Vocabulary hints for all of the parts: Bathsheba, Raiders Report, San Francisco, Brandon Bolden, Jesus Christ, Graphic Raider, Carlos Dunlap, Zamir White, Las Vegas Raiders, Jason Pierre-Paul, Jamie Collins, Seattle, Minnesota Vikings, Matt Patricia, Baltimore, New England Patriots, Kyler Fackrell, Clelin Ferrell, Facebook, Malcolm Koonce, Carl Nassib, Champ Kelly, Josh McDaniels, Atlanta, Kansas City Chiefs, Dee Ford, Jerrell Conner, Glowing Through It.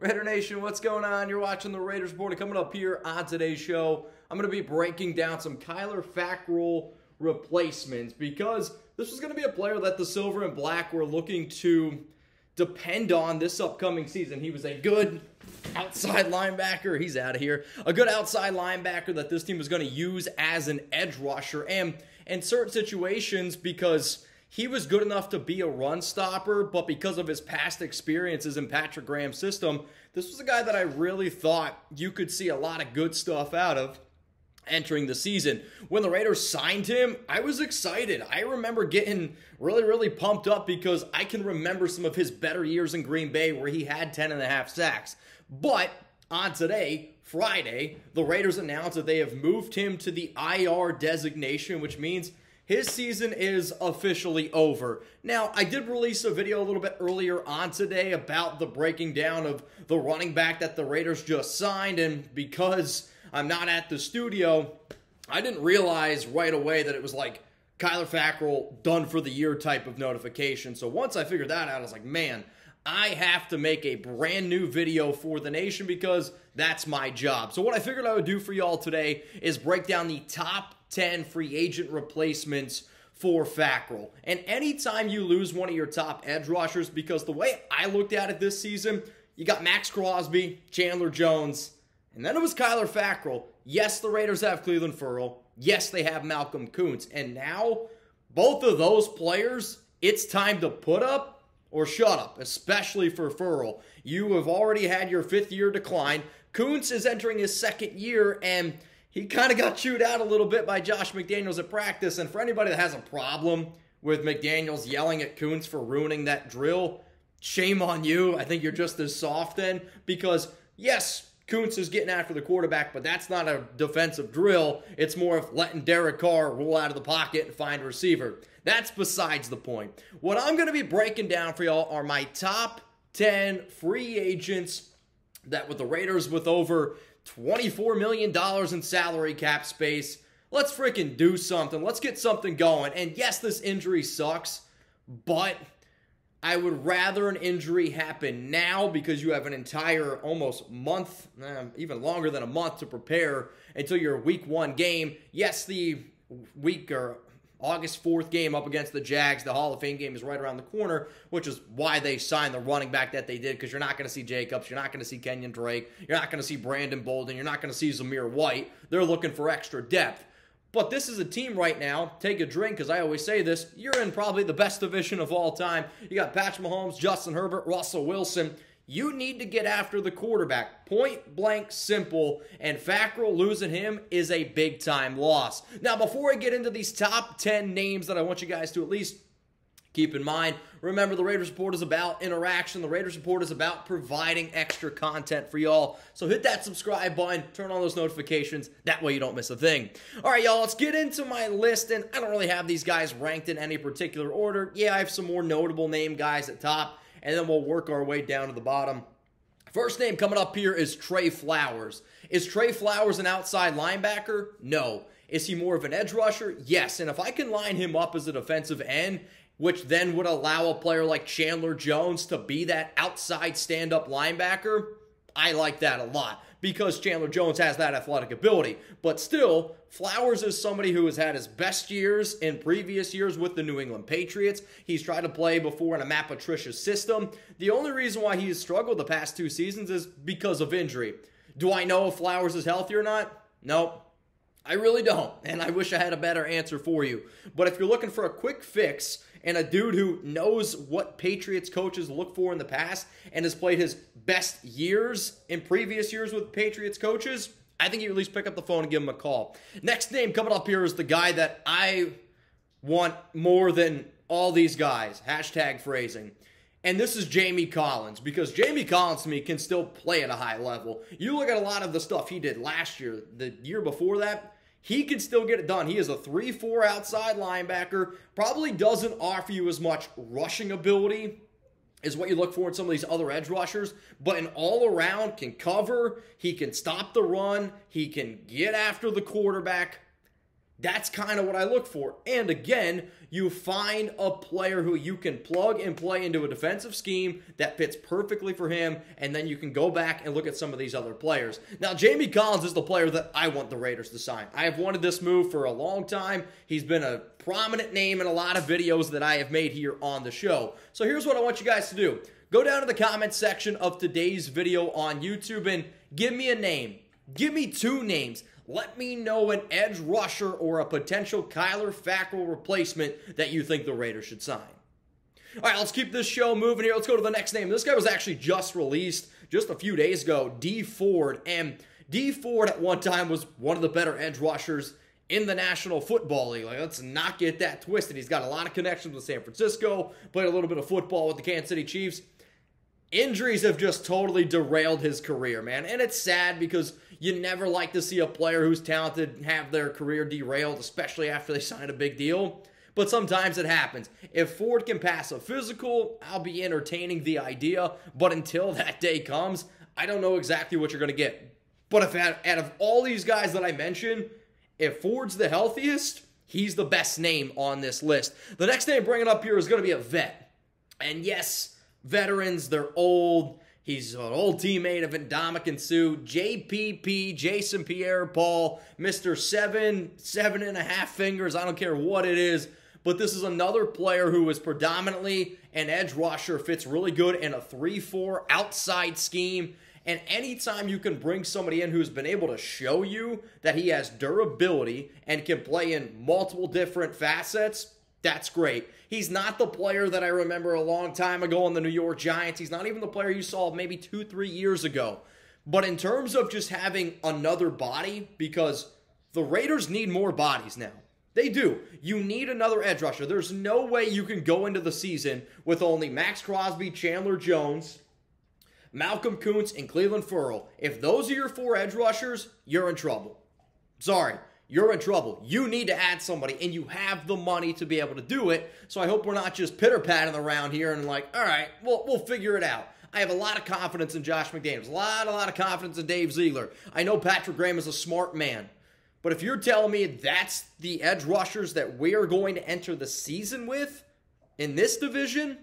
Raider Nation, what's going on? You're watching the Raiders Board. Coming up here on today's show, I'm going to be breaking down some Kyler Fackrell replacements because this is going to be a player that the Silver and Black were looking to depend on this upcoming season. He was a good outside linebacker. He's out of here. A good outside linebacker that this team was going to use as an edge rusher. And in certain situations, because he was good enough to be a run stopper, but because of his past experiences in Patrick Graham's system, this was a guy that I really thought you could see a lot of good stuff out of entering the season. When the Raiders signed him, I was excited. I remember getting really pumped up because I can remember some of his better years in Green Bay where he had 10.5 sacks. But on today, Friday, the Raiders announced that they have moved him to the IR designation, which means his season is officially over. Now, I did release a video a little bit earlier on today about the breaking down of the running back that the Raiders just signed, and because I'm not at the studio, I didn't realize right away that it was like Kyler Fackrell done for the year type of notification. So once I figured that out, I was like, man, I have to make a brand new video for the nation because that's my job. So what I figured I would do for y'all today is break down the top 10 free agent replacements for Fackrell. And anytime you lose one of your top edge rushers, because the way I looked at it this season, you got Max Crosby, Chandler Jones, and then it was Kyler Fackrell. Yes, the Raiders have Clelin Ferrell. Yes, they have Malcolm Koonce. And now, both of those players, it's time to put up or shut up, especially for Ferrell. You have already had your 5th-year decline. Koonce is entering his 2nd year, and he kind of got chewed out a little bit by Josh McDaniels at practice. And for anybody that has a problem with McDaniels yelling at Koonce for ruining that drill, shame on you. I think you're just as soft then, because, yes, Koonce is getting after the quarterback, but that's not a defensive drill. It's more of letting Derek Carr roll out of the pocket and find a receiver. That's besides the point. What I'm going to be breaking down for y'all are my top 10 free agents that with the Raiders with over $24 million in salary cap space, let's freaking do something. Let's get something going. And yes, this injury sucks, but I would rather an injury happen now because you have an entire almost month, even longer than a month, to prepare until your week 1 game. Yes, the August 4th game up against the Jags, the Hall of Fame game is right around the corner, which is why they signed the running back that they did, because you're not going to see Jacobs, you're not going to see Kenyon Drake, you're not going to see Brandon Bolden, you're not going to see Zamir White. They're looking for extra depth. But this is a team right now, take a drink because I always say this, you're in probably the best division of all time. You got Patrick Mahomes, Justin Herbert, Russell Wilson. You need to get after the quarterback. Point blank simple. And Fackrell, losing him is a big time loss. Now before I get into these top 10 names that I want you guys to at least keep in mind, remember the Raiders Report is about interaction. The Raiders Report is about providing extra content for y'all. So hit that subscribe button, turn on those notifications. That way you don't miss a thing. All right, y'all, let's get into my list. And I don't really have these guys ranked in any particular order. Yeah, I have some more notable name guys at top, and then we'll work our way down to the bottom. First name coming up here is Trey Flowers. Is Trey Flowers an outside linebacker? No. Is he more of an edge rusher? Yes. And if I can line him up as a defensive end, which then would allow a player like Chandler Jones to be that outside stand-up linebacker, I like that a lot because Chandler Jones has that athletic ability. But still, Flowers is somebody who has had his best years in previous years with the New England Patriots. He's tried to play before in a Matt Patricia system. The only reason why he has struggled the past 2 seasons is because of injury. Do I know if Flowers is healthy or not? Nope. I really don't, and I wish I had a better answer for you. But if you're looking for a quick fix and a dude who knows what Patriots coaches look for in the past and has played his best years in previous years with Patriots coaches, I think you at least pick up the phone and give him a call. Next name coming up here is the guy that I want more than all these guys. Hashtag phrasing. And this is Jamie Collins, because Jamie Collins, to me, can still play at a high level. You look at a lot of the stuff he did last year, the year before that, he can still get it done. He is a 3-4 outside linebacker, probably doesn't offer you as much rushing ability is what you look for in some of these other edge rushers, but an all-around can cover, he can stop the run, he can get after the quarterback. That's kind of what I look for. And again, you find a player who you can plug and play into a defensive scheme that fits perfectly for him, and then you can go back and look at some of these other players. Now, Jamie Collins is the player that I want the Raiders to sign. I have wanted this move for a long time. He's been a prominent name in a lot of videos that I have made here on the show. So here's what I want you guys to do. Go down to the comments section of today's video on YouTube and give me a name. Give me two names. Let me know an edge rusher or a potential Kyler Fackrell replacement that you think the Raiders should sign. All right, let's keep this show moving here. Let's go to the next name. This guy was actually just released just a few days ago, Dee Ford. And Dee Ford at one time was one of the better edge rushers in the National Football League. Like, let's not get that twisted. He's got a lot of connections with San Francisco, played a little bit of football with the Kansas City Chiefs. Injuries have just totally derailed his career, man. And it's sad because you never like to see a player who's talented have their career derailed, especially after they sign a big deal. But sometimes it happens. If Ford can pass a physical, I'll be entertaining the idea. But until that day comes, I don't know exactly what you're going to get. But if out of all these guys that I mentioned, if Ford's the healthiest, he's the best name on this list. The next name bringing up here is going to be a vet. And yes, veterans, they're old. He's an old teammate of Ndamukong Suh, JPP, Jason Pierre-Paul, Mr. Seven and a half fingers. I don't care what it is, but this is another player who is predominantly an edge rusher, fits really good in a 3-4 outside scheme. And anytime you can bring somebody in who's been able to show you that he has durability and can play in multiple different facets, that's great. He's not the player that I remember a long time ago on the New York Giants. He's not even the player you saw maybe 2-3 years ago. But in terms of just having another body, because the Raiders need more bodies now. They do. You need another edge rusher. There's no way you can go into the season with only Max Crosby, Chandler Jones, Malcolm Koonce, and Clelin Ferrell. If those are your four edge rushers, you're in trouble. Sorry. You're in trouble. You need to add somebody, and you have the money to be able to do it. So I hope we're not just pitter-patting around here and like, all right, we'll figure it out. I have a lot of confidence in Josh McDaniels, a lot of confidence in Dave Ziegler. I know Patrick Graham is a smart man. But if you're telling me that's the edge rushers that we're going to enter the season with in this division,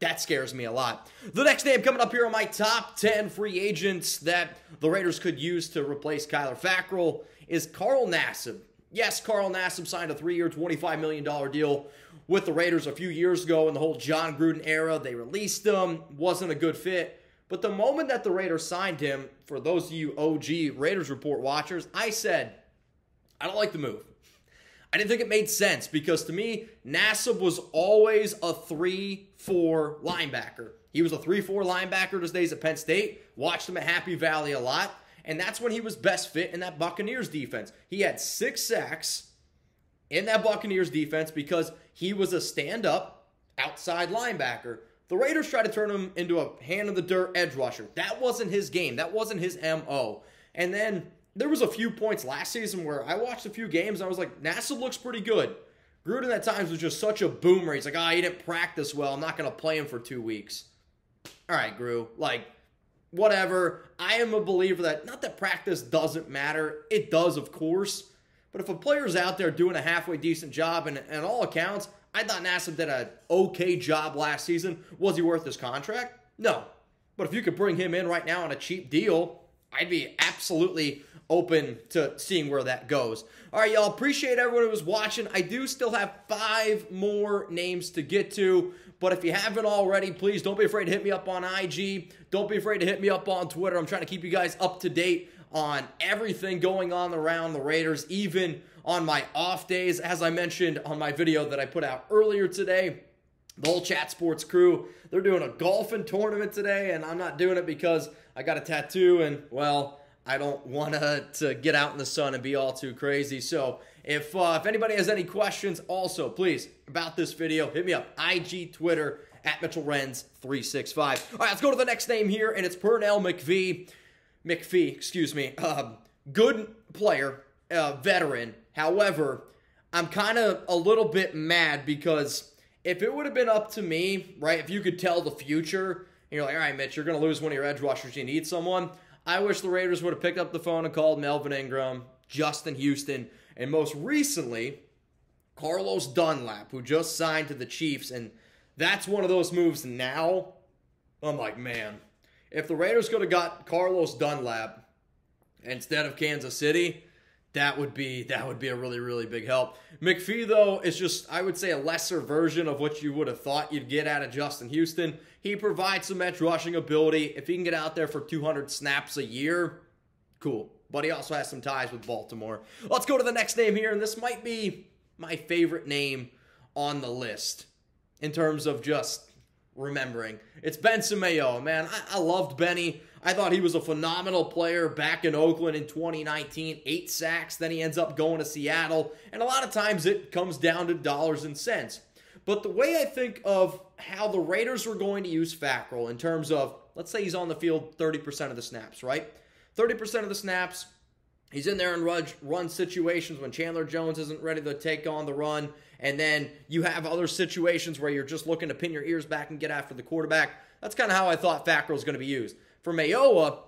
that scares me a lot. The next name coming up here are my top 10 free agents that the Raiders could use to replace Kyler Fackrell is Carl Nassib. Yes, Carl Nassib signed a 3-year, $25 million deal with the Raiders a few years ago in the whole John Gruden era. They released him. Wasn't a good fit. But the moment that the Raiders signed him, for those of you OG Raiders Report watchers, I said, I don't like the move. I didn't think it made sense because to me, Nassib was always a 3-4 linebacker. He was a 3-4 linebacker his days at Penn State. Watched him at Happy Valley a lot. And that's when he was best fit in that Buccaneers defense. He had 6 sacks in that Buccaneers defense because he was a stand-up outside linebacker. The Raiders tried to turn him into a hand-in-the-dirt edge rusher. That wasn't his game. That wasn't his M.O. And then there was a few points last season where I watched a few games and I was like, Nassib looks pretty good. Gruden at times was just such a boomer. He's like, he didn't practice well. I'm not going to play him for 2 weeks. All right, Gru. Like, whatever. I am a believer that, not that practice doesn't matter. It does, of course. But if a player's out there doing a halfway decent job, and all accounts, I thought Nassib did an okay job last season. Was he worth his contract? No. But if you could bring him in right now on a cheap deal, I'd be absolutely open to seeing where that goes. All right, y'all. Appreciate everyone who was watching. I do still have 5 more names to get to, but if you haven't already, please don't be afraid to hit me up on IG. Don't be afraid to hit me up on Twitter. I'm trying to keep you guys up to date on everything going on around the Raiders, even on my off days, as I mentioned on my video that I put out earlier today. The whole Chat Sports crew, they're doing a golfing tournament today, and I'm not doing it because I got a tattoo and, well, I don't want to get out in the sun and be all too crazy. So if anybody has any questions also, please, about this video, hit me up. IG, Twitter, at MitchellRenz365. All right, let's go to the next name here, and it's Pernell McPhee. Good player, veteran. However, I'm kind of a little bit mad because if it would have been up to me, right, if you could tell the future, and you're like, all right, Mitch, you're going to lose one of your edge rushers. You need someone. I wish the Raiders would have picked up the phone and called Melvin Ingram, Justin Houston, And most recently, Carlos Dunlap, who just signed to the Chiefs. And that's one of those moves now. I'm like, man, if the Raiders could have got Carlos Dunlap instead of Kansas City, that would be a really, really big help. McPhee, though, is just, I would say, a lesser version of what you would have thought you'd get out of Justin Houston. He provides some edge rushing ability. If he can get out there for 200 snaps a year, cool. But he also has some ties with Baltimore. Let's go to the next name here, and this might be my favorite name on the list in terms of just remembering. It's Benson Mayowa, man. I loved Benny. I thought he was a phenomenal player back in Oakland in 2019. 8 sacks, then he ends up going to Seattle. And a lot of times it comes down to dollars and cents. But the way I think of how the Raiders were going to use Fackrell in terms of, let's say he's on the field 30% of the snaps, right? 30% of the snaps, he's in there in run situations when Chandler Jones isn't ready to take on the run. And then you have other situations where you're just looking to pin your ears back and get after the quarterback. That's kind of how I thought Fackrell was going to be used. For Mayowa,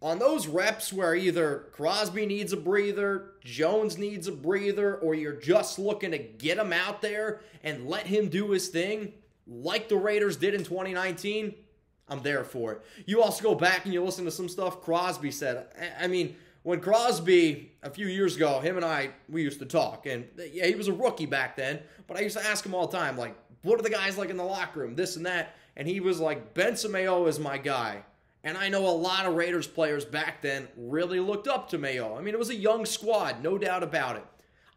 on those reps where either Crosby needs a breather, Jones needs a breather, or you're just looking to get him out there and let him do his thing, like the Raiders did in 2019, I'm there for it. You also go back and you listen to some stuff Crosby said. I mean, when Crosby, a few years ago, him and I, we used to talk. And, yeah, he was a rookie back then, but I used to ask him all the time, like, what are the guys like in the locker room, this and that? And he was like, Benson Mayowa is my guy. And I know a lot of Raiders players back then really looked up to Mayowa. I mean, it was a young squad, no doubt about it.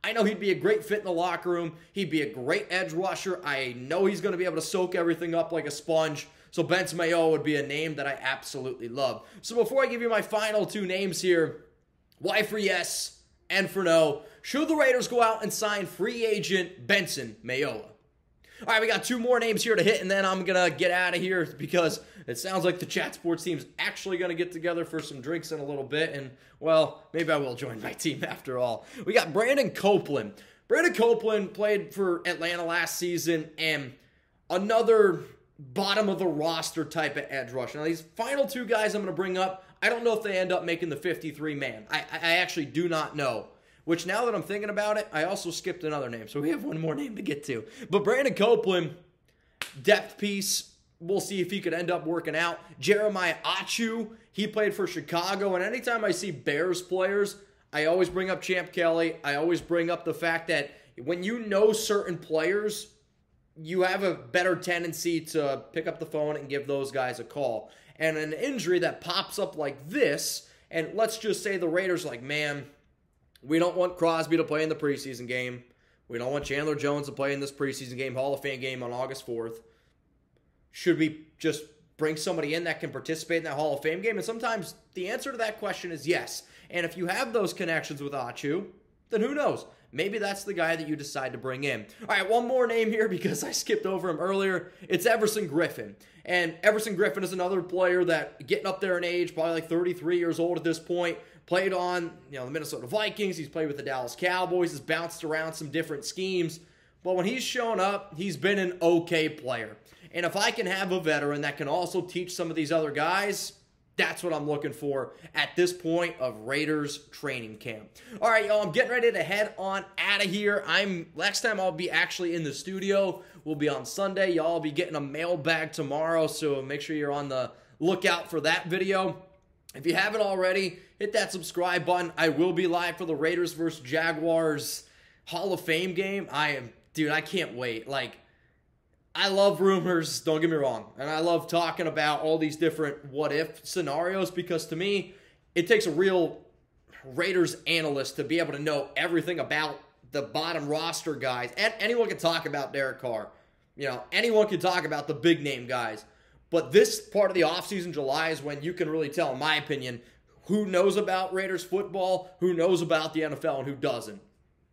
I know he'd be a great fit in the locker room. He'd be a great edge rusher. I know he's going to be able to soak everything up like a sponge. So Benson Mayowa would be a name that I absolutely love. So before I give you my final two names here, why for yes and for no, should the Raiders go out and sign free agent Benson Mayowa? All right, we got two more names here to hit, and then I'm going to get out of here because it sounds like the Chat Sports team's actually going to get together for some drinks in a little bit, and, well, maybe I will join my team after all. We got Brandon Copeland. Brandon Copeland played for Atlanta last season, and another bottom-of-the-roster type of edge rusher. Now, these final two guys I'm going to bring up, I don't know if they end up making the 53-man. I actually do not know. Which, now that I'm thinking about it, I also skipped another name. So we have one more name to get to. But Brandon Copeland, depth piece. We'll see if he could end up working out. Jeremiah Attaochu, he played for Chicago. And anytime I see Bears players, I always bring up Champ Kelly. I always bring up the fact that when you know certain players, you have a better tendency to pick up the phone and give those guys a call. And an injury that pops up like this, and let's just say the Raiders are like, man, we don't want Crosby to play in the preseason game. We don't want Chandler Jones to play in this preseason game, Hall of Fame game on August 4th. Should we just bring somebody in that can participate in that Hall of Fame game? And sometimes the answer to that question is yes. And if you have those connections with Attaochu, then who knows? Maybe that's the guy that you decide to bring in. All right, one more name here because I skipped over him earlier. It's Everson Griffen. And Everson Griffen is another player that, getting up there in age, probably like 33 years old at this point, played on, the Minnesota Vikings. He's played with the Dallas Cowboys. He's bounced around some different schemes. But when he's shown up, he's been an okay player. And if I can have a veteran that can also teach some of these other guys, that's what I'm looking for at this point of Raiders training camp. All right, y'all, I'm getting ready to head on out of here. Next time I'll be actually in the studio. We'll be on Sunday. Y'all will be getting a mailbag tomorrow, so make sure you're on the lookout for that video. If you haven't already, hit that subscribe button. I will be live for the Raiders versus Jaguars Hall of Fame game. Dude, I can't wait. Like, I love rumors, don't get me wrong. And I love talking about all these different what-if scenarios because, to me, it takes a real Raiders analyst to be able to know everything about the bottom roster guys. And anyone can talk about Derek Carr. Anyone can talk about the big-name guys. But this part of the offseason, July, is when you can really tell, in my opinion, who knows about Raiders football, who knows about the NFL, and who doesn't.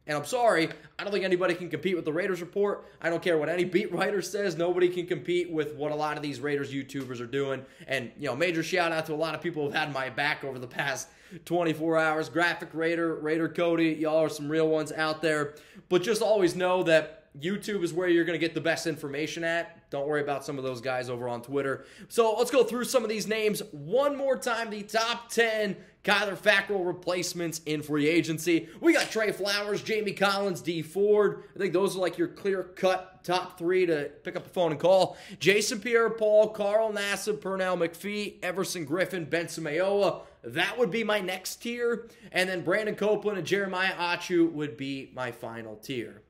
And I'm sorry, I don't think anybody can compete with the Raiders Report. I don't care what any beat writer says. Nobody can compete with what a lot of these Raiders YouTubers are doing. And, major shout-out to a lot of people who have had my back over the past 24 hours. Graphic Raider, Raider Cody, y'all are some real ones out there. But just always know that YouTube is where you're going to get the best information at. Don't worry about some of those guys over on Twitter. So let's go through some of these names one more time. The top 10 Kyler Fackrell replacements in free agency. We got Trey Flowers, Jamie Collins, Dee Ford. I think those are like your clear-cut top three to pick up the phone and call. Jason Pierre-Paul, Carl Nassib, Pernell McPhee, Everson Griffen, Benson Mayowa. That would be my next tier. And then Brandon Copeland and Jeremiah Attaochu would be my final tier.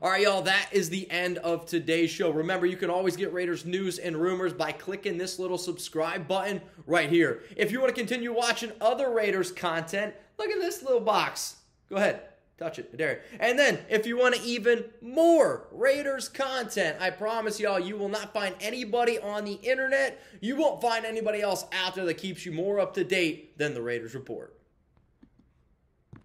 All right, y'all, that is the end of today's show. Remember, you can always get Raiders news and rumors by clicking this little subscribe button right here. If you want to continue watching other Raiders content, look at this little box. Go ahead. Touch it. I dare you. And then, if you want even more Raiders content, I promise y'all, you will not find anybody on the internet. You won't find anybody else out there that keeps you more up to date than the Raiders Report.